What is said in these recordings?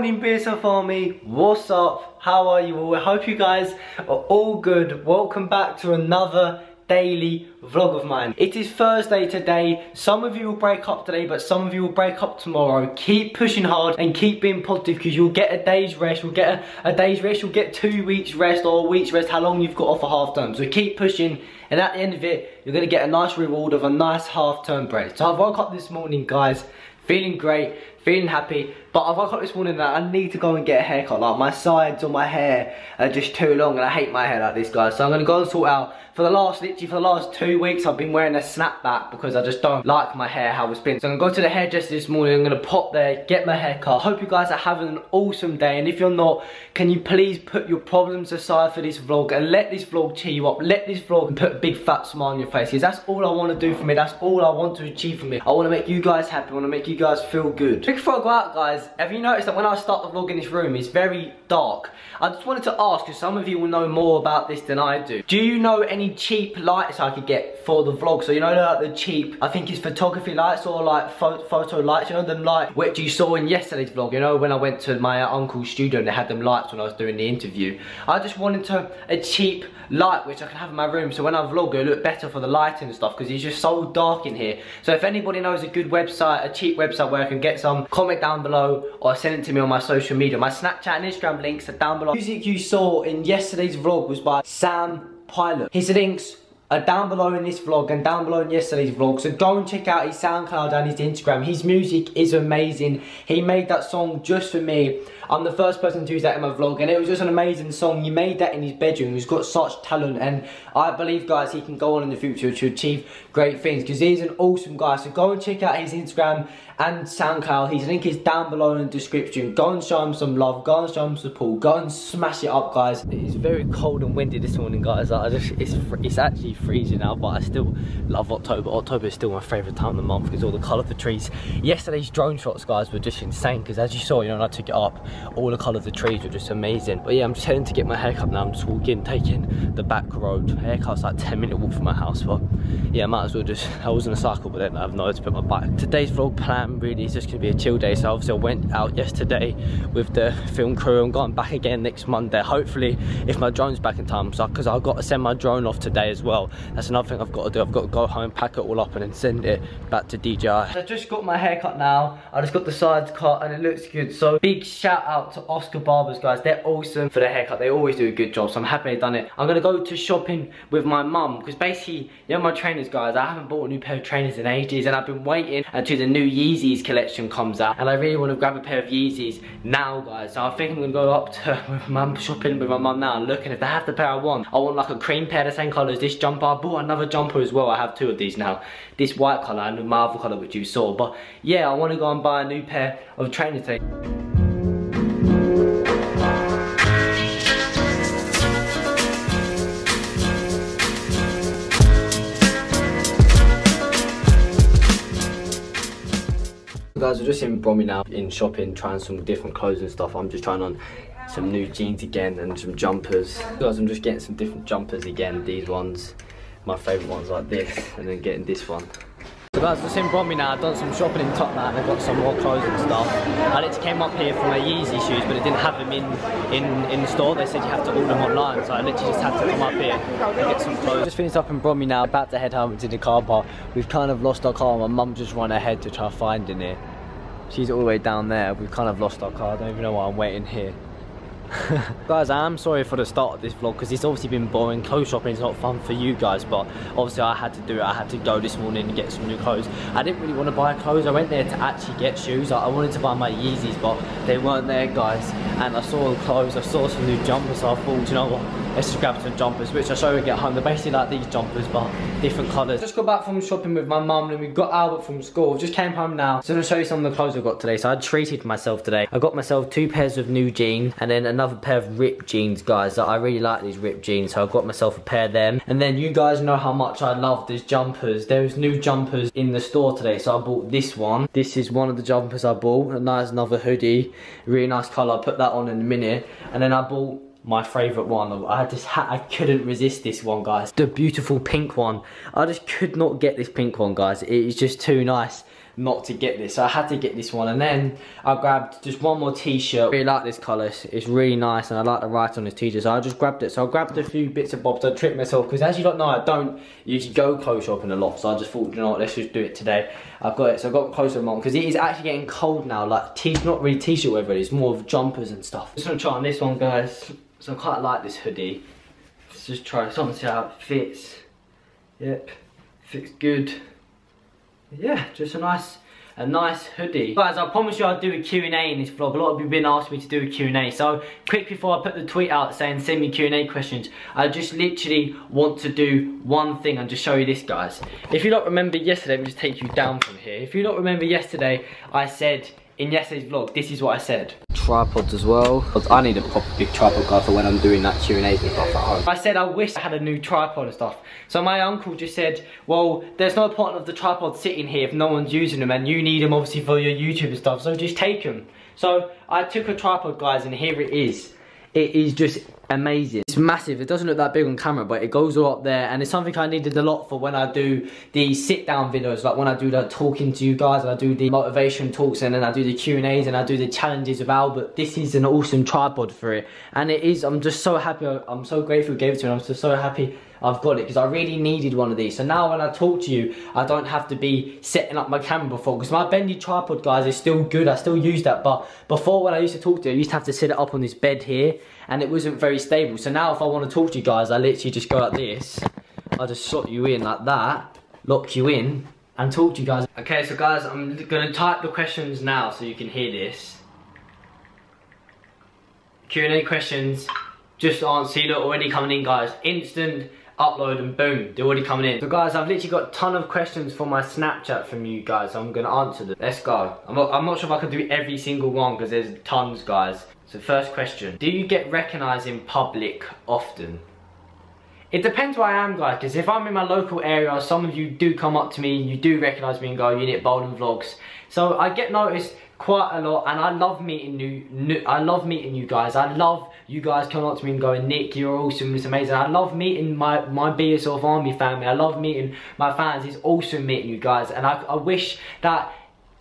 morning, Be Yourself Army. What's up? How are you all? I hope you guys are all good. Welcome back to another daily vlog of mine. It is Thursday today. Some of you will break up today, but some of you will break up tomorrow. Keep pushing hard and keep being positive, because you'll get a day's rest, you'll get a day's rest, you'll get 2 weeks rest or a week's rest, how long you've got off a half term. So keep pushing, and at the end of it, you're gonna get a nice reward of a nice half term break. So I woke up this morning, guys, feeling great, feeling happy, but I woke up this morning that I need to go and get a haircut. Like, my sides or my hair are just too long, and I hate my hair like this, guys. So I'm gonna go and sort out. For the last 2 weeks, I've been wearing a snapback because I just don't like my hair how it's been. So I'm gonna go to the hairdresser this morning. I'm gonna pop there, get my hair cut. Hope you guys are having an awesome day, and if you're not, can you please put your problems aside for this vlog and let this vlog cheer you up. Let this vlog put a big fat smile on your face, because that's all I want to do for me. That's all I want to achieve for me. I want to make you guys happy. I want to make you guys feel good. Before I go out, guys, have you noticed that when I start the vlog in this room, it's very dark? I just wanted to ask, because some of you will know more about this than I do. Do you know any cheap lights I could get for the vlog? So you know, like the cheap, I think it's photography lights or like photo lights, you know, them light which you saw in yesterday's vlog, you know, when I went to my uncle's studio and they had them lights when I was doing the interview. I just wanted a cheap light which I can have in my room, so when I vlog it'll look better for the lighting and stuff, because it's just so dark in here. So if anybody knows a good website, a cheap website where I can get some, comment down below, or send it to me on my social media. My Snapchat and Instagram links are down below. Music you saw in yesterday's vlog was by Sam Pilot. His links are down below in this vlog and down below in yesterday's vlog, so go and check out his SoundCloud and his Instagram. His music is amazing. He made that song just for me. I'm the first person to use that in my vlog, and it was just an amazing song. He made that in his bedroom. He's got such talent, and I believe, guys, he can go on in the future to achieve great things, because he's an awesome guy. So go and check out his Instagram and SoundCloud. His link is down below in the description. Go and show him some love, go and show him support, go and smash it up, guys. It's very cold and windy this morning, guys. Like, it's actually freezing now, but I still love October. October is still my favourite time of the month, because all the colour of the trees. Yesterday's drone shots, guys, were just insane, because as you saw, you know, when I took it up, all the colour of the trees were just amazing. But yeah, I'm just heading to get my haircut now. I'm just walking, taking the back road. Haircut's like 10-minute walk from my house, but yeah, I might as well just, I was on a cycle, but then I have nowhere to put my bike. Today's vlog plan really is just going to be a chill day. So obviously I went out yesterday with the film crew. I'm going back again next Monday, hopefully, if my drone's back in time, because I've got to send my drone off today as well. That's another thing I've got to do. I've got to go home, pack it all up, and then send it back to DJI. I just got my haircut now. I just got the sides cut and it looks good. So big shout out to Oscar Barbers, guys. They're awesome for their haircut. They always do a good job, so I'm happy they've done it. I'm going to go to shopping with my mum, because basically, you know, my trainers, guys, I haven't bought a new pair of trainers in ages, and I've been waiting until the new Yeezys collection comes out, and I really want to grab a pair of Yeezys now, guys. So I think I'm going to go up to my mum, shopping with my mum now, and look, and if they have the pair I want, like a cream pair, the same colour as this jumper. I bought another jumper as well. I have two of these now, this white colour and my other colour which you saw. But yeah, I want to go and buy a new pair of trainers today. Guys, we're just in Bromley now, in shopping, trying some different clothes and stuff. I'm just trying on some new jeans again and some jumpers. Guys, I'm just getting some different jumpers again. These ones, my favourite ones, like this, and then getting this one. So guys, just in Bromley now, I've done some shopping in Tottenham and I've got some more clothes and stuff. I literally came up here for my Yeezy shoes, but it didn't have them in the store. They said you have to order them online, so I literally just had to come up here and get some clothes. Just finished up in Bromley now, about to head home to the car park. We've kind of lost our car. My mum just ran ahead to try finding it. She's all the way down there. We've kind of lost our car. I don't even know why I'm waiting here. Guys, I am sorry for the start of this vlog, because it's obviously been boring. Clothes shopping is not fun for you guys, but obviously I had to do it. I had to go this morning and get some new clothes. I didn't really want to buy clothes. I went there to actually get shoes. I wanted to buy my Yeezys, but they weren't there, guys. And I saw the clothes, I saw some new jumpers, so I thought, you know what, let's just grab some jumpers, which I show you get home. They're basically like these jumpers, but different colours. Just got back from shopping with my mum, and we got Albert from school. Just came home now. So I'm going to show you some of the clothes I got today. So I treated myself today. I got myself two pairs of new jeans, and then another pair of ripped jeans, guys. I really like these ripped jeans, so I got myself a pair of them. And then you guys know how much I love these jumpers. There was new jumpers in the store today, so I bought this one. This is one of the jumpers I bought. And that's another hoodie, really nice colour. I'll put that on in a minute. And then I bought my favourite one. I had this hat. I couldn't resist this one, guys. The beautiful pink one. I just could not get this pink one, guys. It is just too nice. not to get this, so I had to get this one. And then I grabbed just one more t-shirt. I really like this colour, it's really nice, and I like the write on this t-shirt, so I just grabbed it. So I grabbed a few bits of bobs, I tricked myself, because as you don't know, I don't usually go clothes shopping a lot, so I just thought, you know what, let's just do it today. I've got it, so I got clothes on, because it is actually getting cold now, like not really t-shirt weather, it's more of jumpers and stuff. Just gonna try on this one, guys. So I quite like this hoodie. Let's just try this on, see how it fits. Yep, fits good. Yeah, just a nice hoodie. Guys, I promise you I'll do a Q&A in this vlog. A lot of you have been asking me to do a Q&A. So quick before I put the tweet out saying send me Q&A questions, I just literally want to do one thing and just show you this, guys. If you don't remember yesterday, let me just take you down from here. If you don't remember yesterday, I said in yesterday's vlog, this is what I said. Tripods as well. I need a proper big tripod guy for when I'm doing that Q&A's and stuff at home. I said I wish I had a new tripod and stuff. So my uncle just said, well, there's no point of the tripod sitting here if no one's using them, and you need them obviously for your YouTube and stuff, so just take them. So I took a tripod, guys, and here it is. It is just amazing. It's massive. It doesn't look that big on camera, but it goes all up there, and it's something I needed a lot for when I do the sit down videos, like when I do the talking to you guys, and I do the motivation talks, and then I do the Q&A's, and I do the challenges with Albert. This is an awesome tripod for it, and it is, I'm just so happy, I'm so grateful you gave it to me, and I'm just so happy I've got it, because I really needed one of these. So now when I talk to you, I don't have to be setting up my camera before, because my bendy tripod, guys, is still good. I still use that, but before when I used to talk to you, I used to have to set it up on this bed here, and it wasn't very stable. So now if I want to talk to you guys, I literally just go like this. I just slot you in like that, lock you in, and talk to you guys. Okay, so guys, I'm going to type the questions now so you can hear this. Q&A questions, just answer, look, already coming in, guys. Instant upload and boom, they're already coming in. So guys, I've literally got a ton of questions for my Snapchat from you guys, so I'm going to answer them. Let's go. I'm not sure if I can do every single one, because there's tons, guys. So first question, do you get recognised in public often? It depends where I am, guys, because if I'm in my local area, some of you do come up to me, you do recognise me and go, you Nick Boulding vlogs. So I get noticed quite a lot, and I love meeting you. I love meeting you guys. I love you guys coming up to me and going, Nick, you're awesome, it's amazing. I love meeting my Be Yourself Army family. I love meeting my fans. It's awesome meeting you guys, and I wish that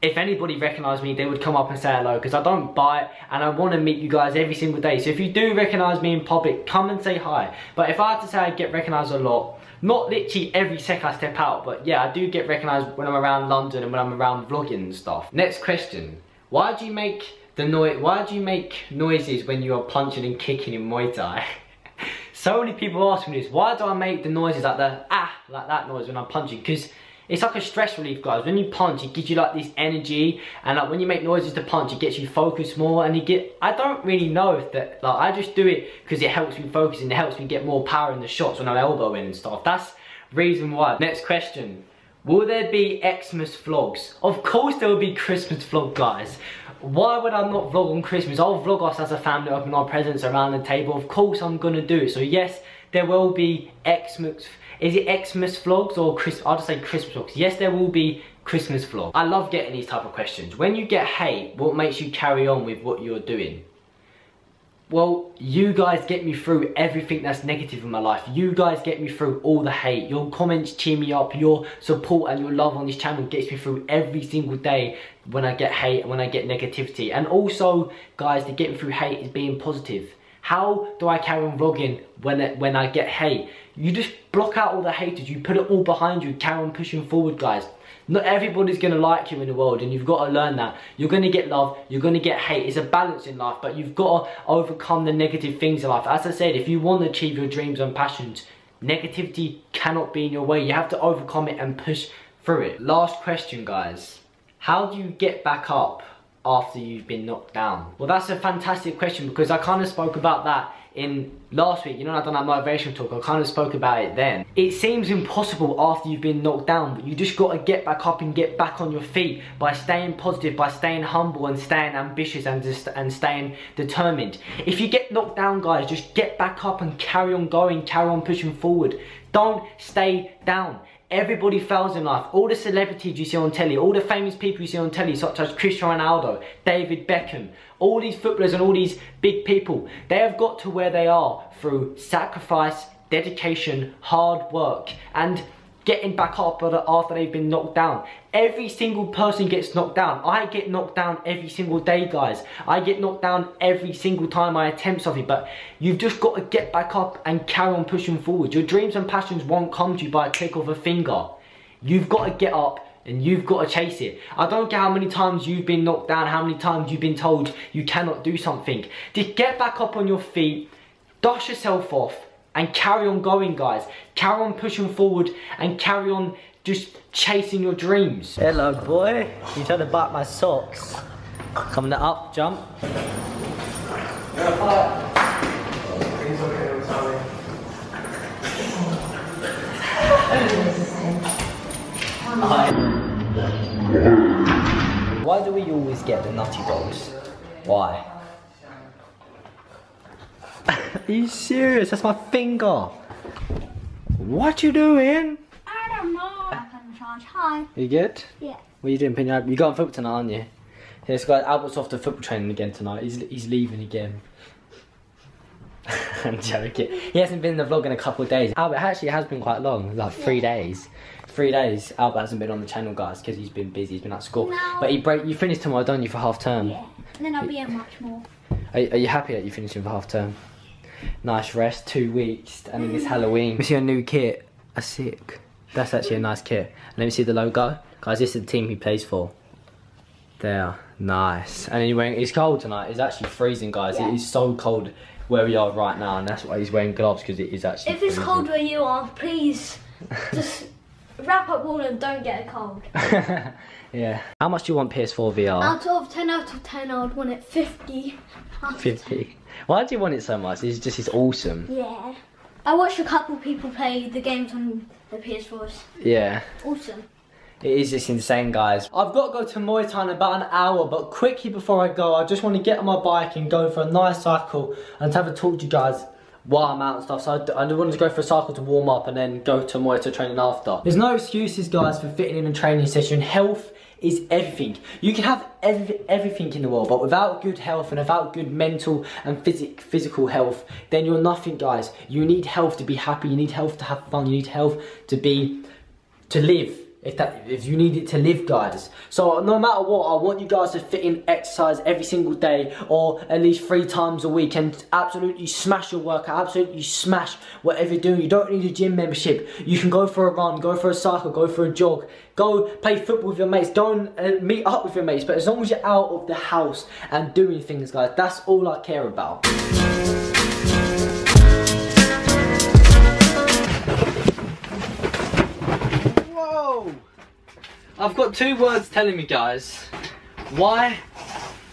if anybody recognised me, they would come up and say hello, because I don't bite, and I want to meet you guys every single day. So if you do recognise me in public, come and say hi. But if I had to say I get recognised a lot, not literally every sec I step out, but yeah, I do get recognised when I'm around London and when I'm around vlogging and stuff. Next question, why do you make noises when you are punching and kicking in Muay Thai? So many people ask me this, why do I make the noises like the ah, like that noise when I'm punching? Because it's like a stress relief, guys. When you punch, it gives you like this energy, and like when you make noises to punch, it gets you focused more, and you get, I don't really know if that, like I just do it because it helps me focus, and it helps me get more power in the shots when I'm elbowing and stuff. That's reason why. Next question, will there be Xmas vlogs? Of course there will be Christmas vlog, guys. Why would I not vlog on Christmas? I'll vlog us as a family, open our presents around the table. Of course I'm gonna do it. So yes, there will be Xmas. Is it Xmas vlogs or Christmas? I'll just say Christmas vlogs. Yes, there will be Christmas vlogs. I love getting these type of questions. When you get hate, what makes you carry on with what you're doing? Well, you guys get me through everything that's negative in my life. You guys get me through all the hate. Your comments cheer me up. Your support and your love on this channel gets me through every single day when I get hate and when I get negativity. And also, guys, to get me through hate is being positive. How do I carry on vlogging when I get hate? You just block out all the haters. You put it all behind you. Carry on pushing forward, guys. Not everybody's going to like you in the world, and you've got to learn that. You're going to get love, you're going to get hate. It's a balance in life, but you've got to overcome the negative things in life. As I said, if you want to achieve your dreams and passions, negativity cannot be in your way. You have to overcome it and push through it. Last question, guys. How do you get back up after you've been knocked down? Well, that's a fantastic question, because I kind of spoke about that in last week. You know, I done that motivation talk, I kind of spoke about it then. It seems impossible after you've been knocked down, but you just got to get back up and get back on your feet by staying positive, by staying humble, and staying ambitious, and staying determined. If you get knocked down, guys, just get back up and carry on going, carry on pushing forward. Don't stay down. Everybody fails in life. All the celebrities you see on telly, all the famous people you see on telly, such as Cristiano Ronaldo, David Beckham, all these footballers and all these big people, they have got to where they are through sacrifice, dedication, hard work, and getting back up after they've been knocked down. Every single person gets knocked down. I get knocked down every single day, guys. I get knocked down every single time I attempt something, but you've just got to get back up and carry on pushing forward. Your dreams and passions won't come to you by a click of a finger. You've got to get up and you've got to chase it. I don't care how many times you've been knocked down, how many times you've been told you cannot do something. Just get back up on your feet, dust yourself off, and carry on going, guys. Carry on pushing forward and carry on just chasing your dreams. Hello, boy. You trying to bite my socks. Coming up, jump. Why do we always get the nutty dogs? Why? Are you serious? That's my finger. What you doing? I don't know. You good? Yeah. What are you doing, Pino? You got football tonight, aren't you? This guy Albert's off to football training again tonight. He's leaving again. I'm joking. He hasn't been in the vlog in a couple of days. Albert actually has been quite long, like 3 days. 3 days. Albert hasn't been on the channel, guys, because he's been busy. He's been at school. No. But you finished tomorrow, don't you, for half term? Yeah. And then I'll be here much more. Are you happy that you're finishing for half term? Nice rest, 2 weeks, and then it's Halloween. Let me see your new kit. That's sick. That's actually a nice kit. Let me see the logo. Guys, this is the team he plays for. There. Nice. And he's wearing, it's cold tonight. It's actually freezing, guys. Yeah. It is so cold where we are right now, and that's why he's wearing gloves, because it is actually freezing. If it's cold where you are, please just wrap up wool and don't get a cold. Yeah. How much do you want PS4 VR? Out of 10, I would want it 50. 50. Why do you want it so much? It's just, it's awesome. Yeah. I watched a couple people play the games on the PS4s. Yeah. Awesome. It is just insane, guys. I've got to go to Muay Thai in about an hour, but quickly before I go, I just want to get on my bike and go for a nice cycle and have a talk to you guys while I'm out and stuff. So I wanted to go for a cycle to warm up and then go to Muay Thai training after. There's no excuses, guys, for fitting in a training session. Health is everything. You can have everything in the world, but without good health and without good mental and physical health, then you're nothing, guys. You need health to be happy. You need health to have fun. You need health to live. If you need it to live, guys. So no matter what, I want you guys to fit in exercise every single day, or at least 3 times a week, and absolutely smash your workout, absolutely smash whatever you're doing. You don't need a gym membership. You can go for a run, go for a cycle, go for a jog, go play football with your mates, don't meet up with your mates, but as long as you're out of the house and doing things, guys, that's all I care about. I've got 2 words telling me, guys, why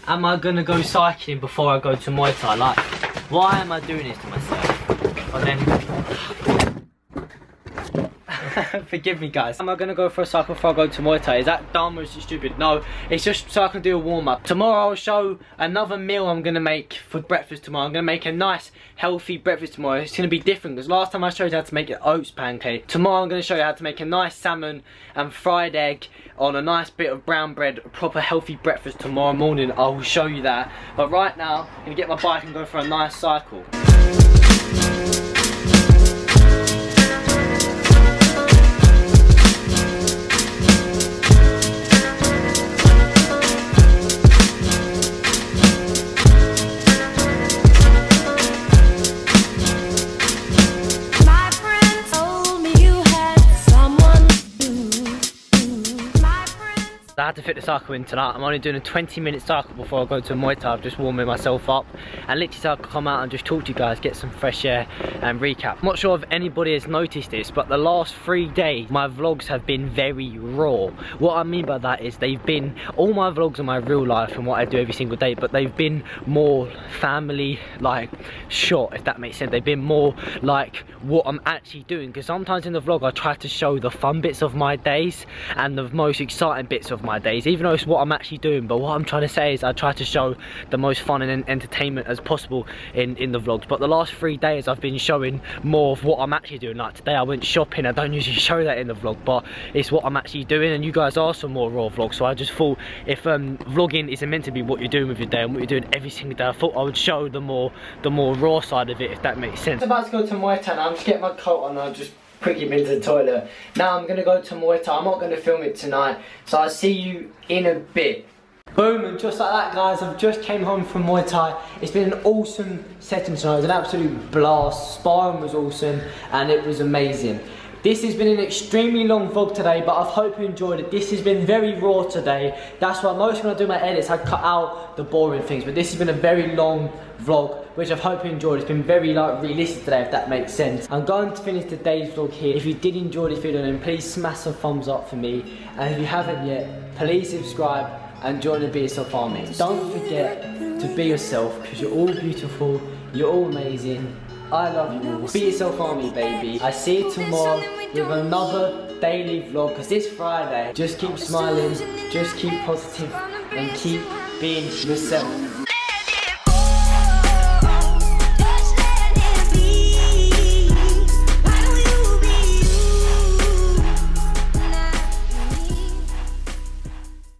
am I gonna go cycling before I go to Muay Thai? Like, why am I doing this to myself? But then, forgive me, guys. Am I gonna go for a cycle before I go to Muay Thai? Is that dumb or is it stupid? No, it's just so I can do a warm up. Tomorrow I'll show another meal I'm gonna make for breakfast tomorrow. I'm gonna make a nice, healthy breakfast tomorrow. It's gonna be different, because last time I showed you how to make an oats pancake. Tomorrow I'm gonna show you how to make a nice salmon and fried egg on a nice bit of brown bread, a proper healthy breakfast tomorrow morning. I will show you that. But right now, I'm gonna get my bike and go for a nice cycle. I had to fit the cycle in tonight. I'm only doing a 20-minute cycle before I go to Muay Thai. I'm just warming myself up, and literally so I can come out and just talk to you guys, get some fresh air and recap. I'm not sure if anybody has noticed this, but the last 3 days my vlogs have been very raw. What I mean by that is they've been, all my vlogs are my real life and what I do every single day, but they've been more family like short, if that makes sense. They've been more like what I'm actually doing, because sometimes in the vlog I try to show the fun bits of my days and the most exciting bits of my days, even though it's what I'm actually doing. But what I'm trying to say is I try to show the most fun and entertainment as possible in the vlogs. But the last 3 days I've been showing more of what I'm actually doing. Like today I went shopping. I don't usually show that in the vlog, but it's what I'm actually doing, and you guys asked for more raw vlogs. So I just thought, if vlogging isn't meant to be what you're doing with your day and what you're doing every single day, I thought I would show the more raw side of it, if that makes sense. I'm about to go to Muay Thai. I'm just getting my coat on and I'll just quick him into the toilet. Now I'm going to go to Muay Thai. I'm not going to film it tonight, so I'll see you in a bit. Boom, and just like that guys, I've just came home from Muay Thai. It's been an awesome session tonight, it was an absolute blast. Sparring was awesome and it was amazing. This has been an extremely long vlog today, but I hope you enjoyed it. This has been very raw today. That's why most when I do my edits, I cut out the boring things. But this has been a very long vlog, which I hope you enjoyed. It's been very like realistic today, if that makes sense. I'm going to finish today's vlog here. If you did enjoy this video, then please smash some thumbs up for me. And if you haven't yet, please subscribe and join the Be Yourself Army. Don't forget to be yourself, because you're all beautiful, you're all amazing. I love you all. Be Yourself Army, baby. I see you tomorrow with another daily vlog, because it's Friday. Just keep smiling, just keep positive, and keep being yourself.